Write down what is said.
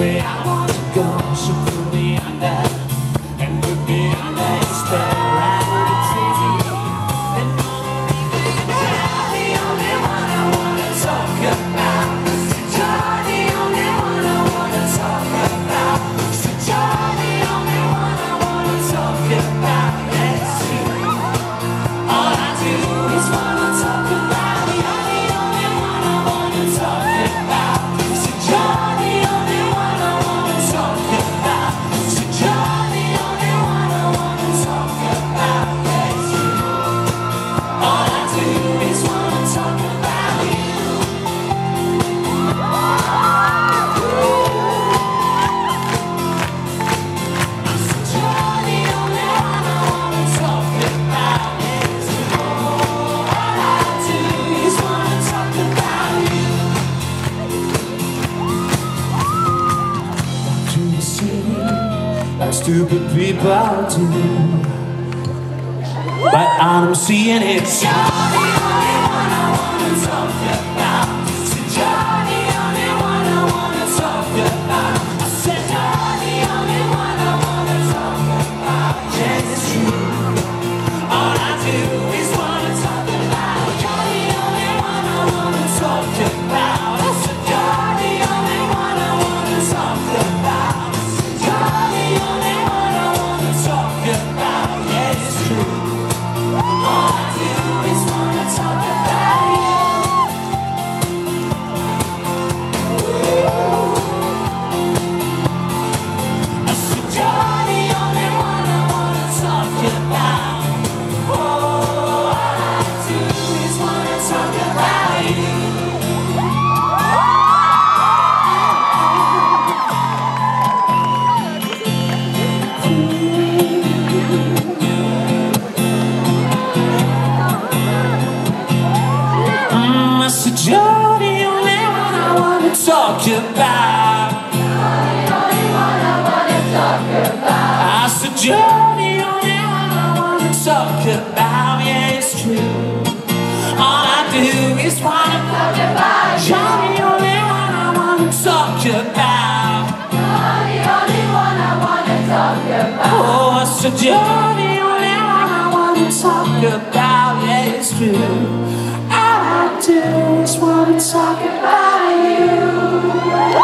way I want to go. So put me under and put me under your spell. I know it's easy and only me that I'm the only one I wanna talk about. Since you're the only one I wanna talk about. Since you're the only one I wanna talk about. That's you. All I do is wanna talk about. You're the only one I wanna talk about. Since you're the only one I wanna talk about. Since you're the only one I wanna talk about. That's you. All I do is wanna talk about you. Since you're the only one I wanna talk about. That's you. All I do is wanna talk about you. Walk through the city like stupid people do, but all I'm seeing is you. You're the only one I wanna talk about. Since you're the only one I wanna talk about. I said you're the only one I wanna talk about. Yes, it's true. All I do is wanna talk about. You're the only one I wanna talk about. I said you're the only one I wanna talk about. You're the only one I wanna talk about. Yes, it's true. All I do is wanna talk about you. I said you're the only one I wanna talk about. Oh, all I do is wanna talk about you. I said you're the only one I wanna talk about. I said you're the only one I wanna talk about. Yeah, it's true. All I do is wanna talk about. You're the only one I wanna talk about. Oh, I said you're the only one I wanna talk about. Yeah, it's true. All I do is wanna talk about you.